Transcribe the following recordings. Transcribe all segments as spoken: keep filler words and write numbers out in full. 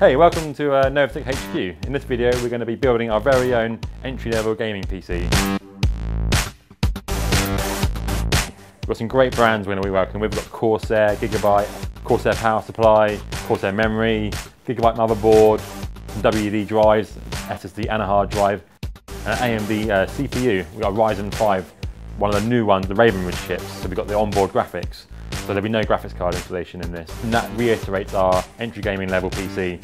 Hey, welcome to uh, Novatech H Q. In this video, we're going to be building our very own entry-level gaming P C. We've got some great brands we're going to be working with. We've got Corsair, Gigabyte, Corsair Power Supply, Corsair Memory, Gigabyte Motherboard, some W D drives, S S D and a hard drive, and an A M D uh, C P U. We've got a Ryzen five, one of the new ones, the Raven Ridge chips, so we've got the onboard graphics. So there'll be no graphics card installation in this. And that reiterates our entry gaming level P C,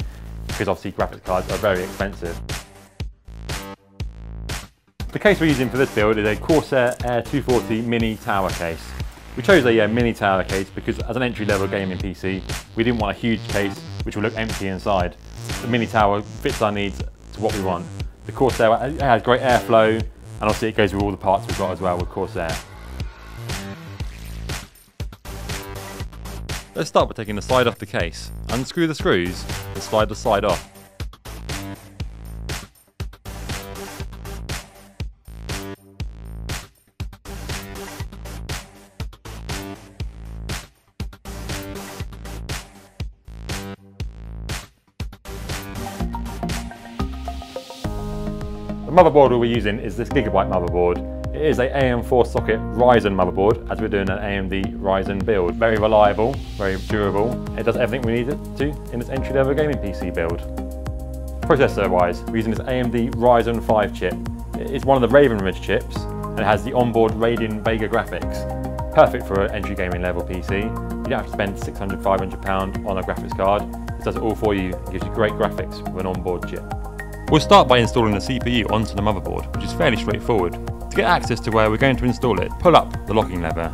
because obviously graphics cards are very expensive. The case we're using for this build is a Corsair Air two forty mini tower case. We chose a uh, mini tower case because as an entry level gaming P C, we didn't want a huge case which will look empty inside. The mini tower fits our needs to what we want. The Corsair has great airflow, and obviously it goes with all the parts we've got as well with Corsair. Let's start by taking the side off the case, unscrew the screws and slide the side off. The motherboard we're using is this Gigabyte motherboard. It is a A M four socket Ryzen motherboard, as we're doing an A M D Ryzen build. Very reliable, very durable. It does everything we need it to in this entry-level gaming P C build. Processor-wise, we're using this A M D Ryzen five chip. It is one of the Raven Ridge chips, and it has the onboard Radeon Vega graphics. Perfect for an entry gaming level P C. You don't have to spend six hundred, five hundred pounds on a graphics card. It does it all for you. It gives you great graphics with an onboard chip. We'll start by installing the C P U onto the motherboard, which is fairly straightforward. To get access to where we're going to install it, pull up the locking lever.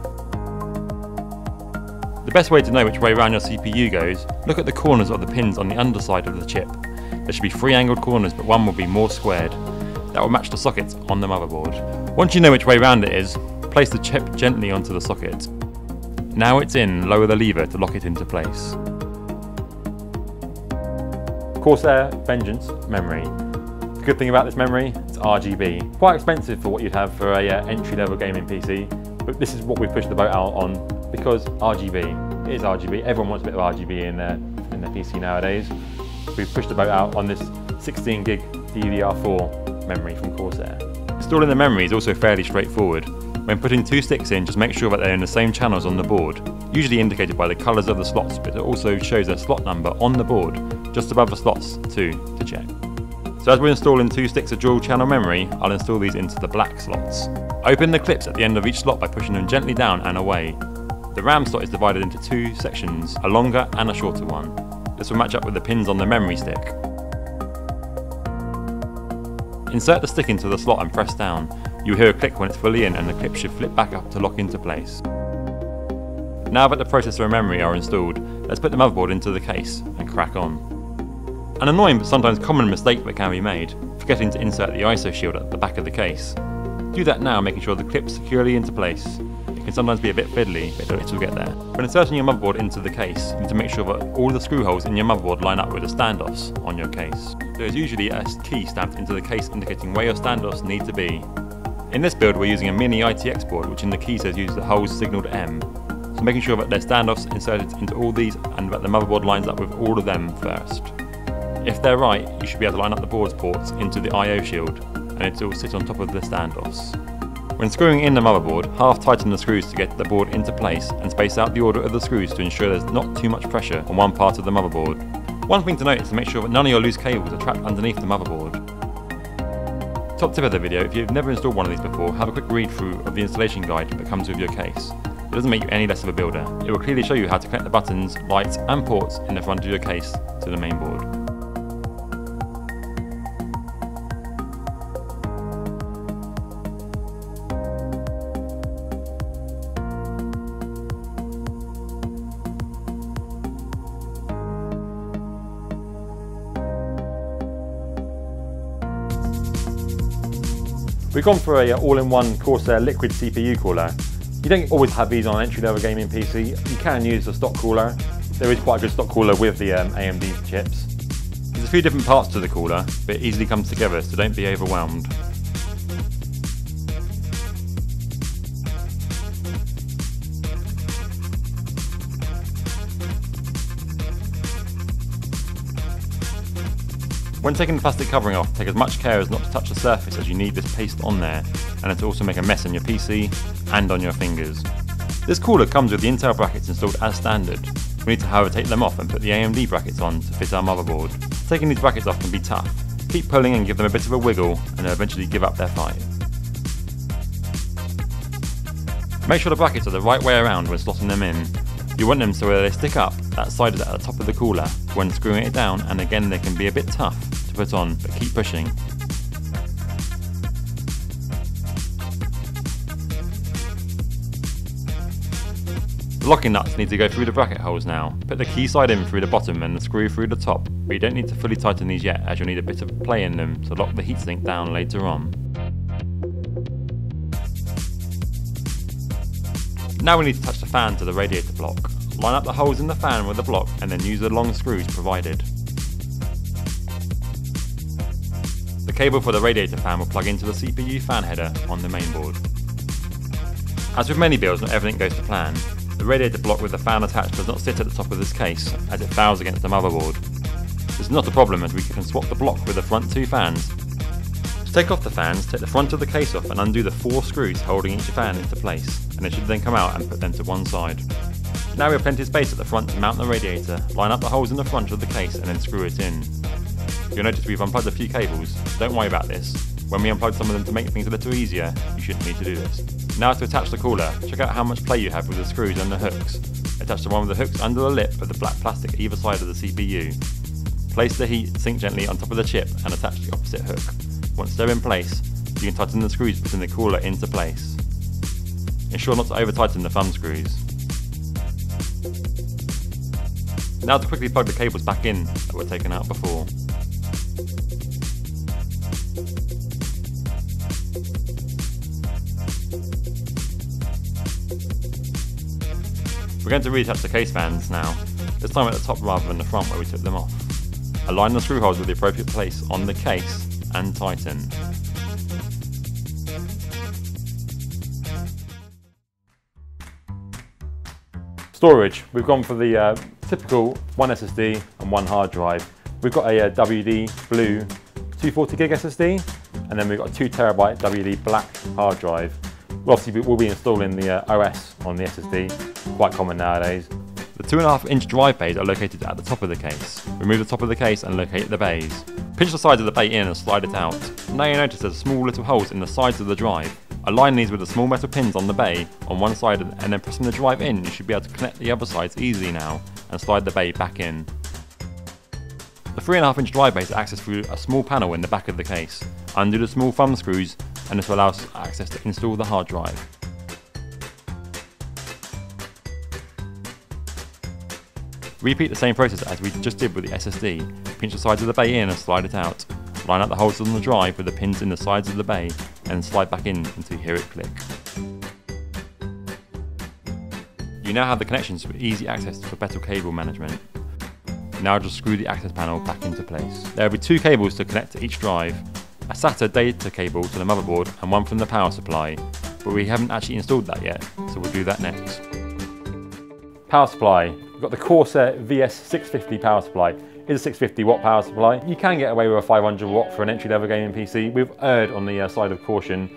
The best way to know which way around your C P U goes, look at the corners of the pins on the underside of the chip. There should be three angled corners, but one will be more squared. That will match the sockets on the motherboard. Once you know which way around it is, place the chip gently onto the socket. Now it's in, lower the lever to lock it into place. Corsair Vengeance memory. The good thing about this memory, it's R G B. Quite expensive for what you'd have for a uh, entry-level gaming P C, but this is what we've pushed the boat out on because R G B. It is R G B. Everyone wants a bit of R G B in their, in their P C nowadays. We've pushed the boat out on this sixteen gig D D R four memory from Corsair. Installing the memory is also fairly straightforward. When putting two sticks in, just make sure that they're in the same channels on the board, usually indicated by the colours of the slots, but it also shows a slot number on the board, just above the slots too, to check. So as we're installing two sticks of dual channel memory, I'll install these into the black slots. Open the clips at the end of each slot by pushing them gently down and away. The RAM slot is divided into two sections, a longer and a shorter one. This will match up with the pins on the memory stick. Insert the stick into the slot and press down. You'll hear a click when it's fully in and the clip should flip back up to lock into place. Now that the processor and memory are installed, let's put the motherboard into the case and crack on. An annoying but sometimes common mistake that can be made, forgetting to insert the I S O shield at the back of the case. Do that now, making sure the clip's securely into place. It can sometimes be a bit fiddly, but it'll get there. When inserting your motherboard into the case, you need to make sure that all the screw holes in your motherboard line up with the standoffs on your case. There is usually a key stamped into the case indicating where your standoffs need to be. In this build we're using a mini I T X board, which in the key says use the holes signalled M. So making sure that their standoffs inserted into all these and that the motherboard lines up with all of them first. If they're right, you should be able to line up the board's ports into the I O shield, and it will sit on top of the standoffs. When screwing in the motherboard, half tighten the screws to get the board into place and space out the order of the screws to ensure there's not too much pressure on one part of the motherboard. One thing to note is to make sure that none of your loose cables are trapped underneath the motherboard. Top tip of the video, if you've never installed one of these before, have a quick read through of the installation guide that comes with your case. It doesn't make you any less of a builder. It will clearly show you how to connect the buttons, lights and ports in the front of your case to the main board. We've gone for a all-in-one Corsair liquid C P U cooler. You don't always have these on an entry-level gaming P C. You can use the stock cooler. There is quite a good stock cooler with the um, A M D chips. There's a few different parts to the cooler, but it easily comes together, so don't be overwhelmed. When taking the plastic covering off, take as much care as not to touch the surface, as you need this paste on there, and it'll also make a mess on your P C and on your fingers. This cooler comes with the Intel brackets installed as standard. We need to, however, take them off and put the A M D brackets on to fit our motherboard. Taking these brackets off can be tough. Keep pulling and give them a bit of a wiggle, and they'll eventually give up their fight. Make sure the brackets are the right way around when slotting them in. You want them so where they stick up, that side is at the top of the cooler when screwing it down, and again they can be a bit tough to put on, but keep pushing. The locking nuts need to go through the bracket holes now. Put the key side in through the bottom and the screw through the top, but you don't need to fully tighten these yet, as you'll need a bit of play in them to lock the heatsink down later on. Now we need to touch the fan to the radiator block. Line up the holes in the fan with the block and then use the long screws provided. The cable for the radiator fan will plug into the C P U fan header on the mainboard. As with many builds, not everything goes to plan. The radiator block with the fan attached does not sit at the top of this case, as it fouls against the motherboard. This is not a problem, as we can swap the block with the front two fans. To take off the fans, take the front of the case off and undo the four screws holding each fan into place, and it should then come out and put them to one side. Now we have plenty of space at the front to mount the radiator. Line up the holes in the front of the case and then screw it in. You'll notice we've unplugged a few cables. Don't worry about this. When we unplug some of them to make things a little easier, you shouldn't need to do this. Now to attach the cooler, check out how much play you have with the screws and the hooks. Attach the one with the hooks under the lip of the black plastic either side of the C P U. Place the heat sink gently on top of the chip and attach the opposite hook. Once they're in place, you can tighten the screws putting the cooler into place. Ensure not to over tighten the thumb screws. Now to quickly plug the cables back in that were taken out before. We're going to reattach the case fans now, this time at the top rather than the front where we took them off. Align the screw holes with the appropriate place on the case and tighten. Storage. We've gone for the uh, typical one S S D and one hard drive. We've got a, a W D blue two forty gig S S D, and then we've got a two terabyte W D black hard drive. Well, obviously we'll be installing the uh, O S on the S S D. Quite common nowadays. The two and a half inch drive bays are located at the top of the case. Remove the top of the case and locate the bays. Pinch the sides of the bay in and slide it out. Now you notice there's small little holes in the sides of the drive. Align these with the small metal pins on the bay on one side, and then pressing the drive in you should be able to connect the other sides easily now and slide the bay back in. The three and a half inch drive bays are accessed through a small panel in the back of the case. Undo the small thumb screws and this will allow us access to install the hard drive. Repeat the same process as we just did with the S S D. Pinch the sides of the bay in and slide it out. Line up the holes on the drive with the pins in the sides of the bay and slide back in until you hear it click. You now have the connections for easy access for better cable management. Now just screw the access panel back into place. There will be two cables to connect to each drive. A SATA data cable to the motherboard and one from the power supply, but we haven't actually installed that yet, so we'll do that next. Power supply. We've got the Corsair V S six fifty power supply. It's a six hundred fifty watt power supply. You can get away with a five hundred watt for an entry-level gaming P C. We've erred on the uh, side of caution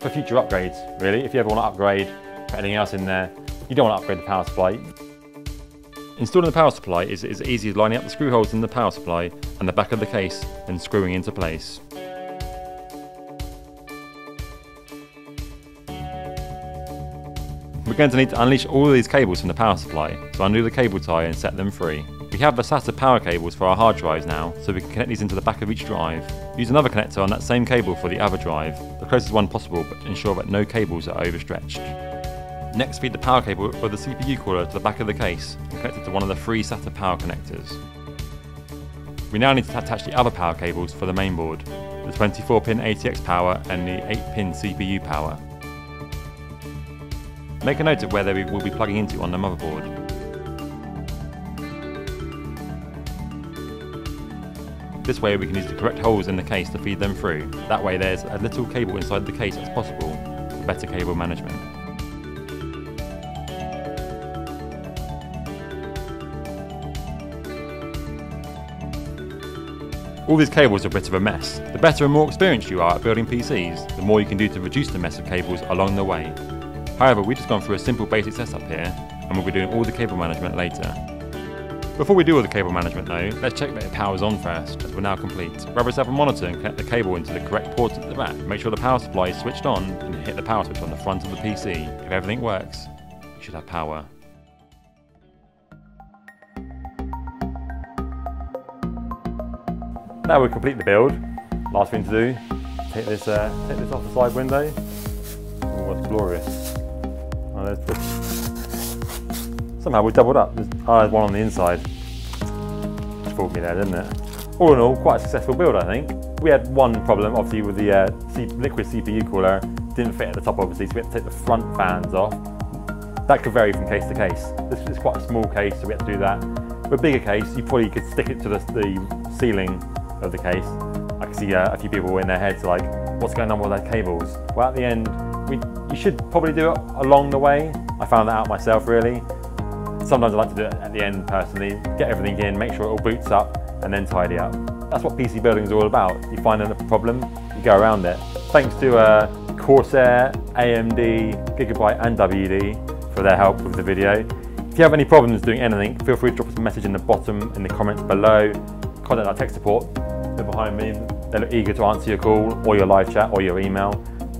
for future upgrades, really. If you ever want to upgrade, put anything else in there, you don't want to upgrade the power supply. Installing the power supply is as easy as lining up the screw holes in the power supply and the back of the case and screwing into place. We're going to need to unleash all of these cables from the power supply, so undo the cable tie and set them free. We have the SATA power cables for our hard drives now, so we can connect these into the back of each drive. Use another connector on that same cable for the other drive, the closest one possible, but ensure that no cables are overstretched. Next, feed the power cable or the C P U cooler to the back of the case and connect it to one of the three SATA power connectors. We now need to attach the other power cables for the mainboard, the twenty-four pin A T X power and the eight pin C P U power. Make a note of where they will be plugging into on the motherboard. This way we can use the correct holes in the case to feed them through. That way there's as little cable inside the case as possible for better cable management. All these cables are a bit of a mess. The better and more experienced you are at building P Cs, the more you can do to reduce the mess of cables along the way. However, we've just gone through a simple basic setup here, and we'll be doing all the cable management later. Before we do all the cable management though, let's check that it powers on first, as we're now complete. Grab yourself a monitor and connect the cable into the correct ports at the back. Make sure the power supply is switched on and hit the power switch on the front of the P C. If everything works, you should have power. Now we complete the build. Last thing to do, take this, uh, take this off the side window. Oh, that's glorious. Oh, there's the... Somehow we doubled up. Oh, there's one on the inside. Fooled me there, didn't it? All in all, quite a successful build, I think. We had one problem, obviously, with the uh, liquid C P U cooler. Didn't fit at the top, obviously, so we had to take the front fans off. That could vary from case to case. This is quite a small case, so we had to do that. For a bigger case, you probably could stick it to the, the ceiling of the case. I can see uh, a few people in their heads like, what's going on with those cables? Well, at the end, we, you should probably do it along the way. I found that out myself, really. Sometimes I like to do it at the end personally, get everything in, make sure it all boots up and then tidy up. That's what P C building is all about. You find a problem, you go around it. Thanks to uh, Corsair, A M D, Gigabyte and W D for their help with the video. If you have any problems doing anything, feel free to drop us a message in the bottom, in the comments below. Contact our tech support, they're behind me. They're eager to answer your call or your live chat or your email.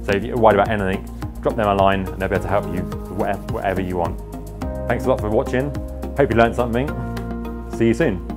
So if you're worried about anything, drop them a line and they'll be able to help you with whatever, whatever you want. Thanks a lot for watching. Hope you learned something. See you soon.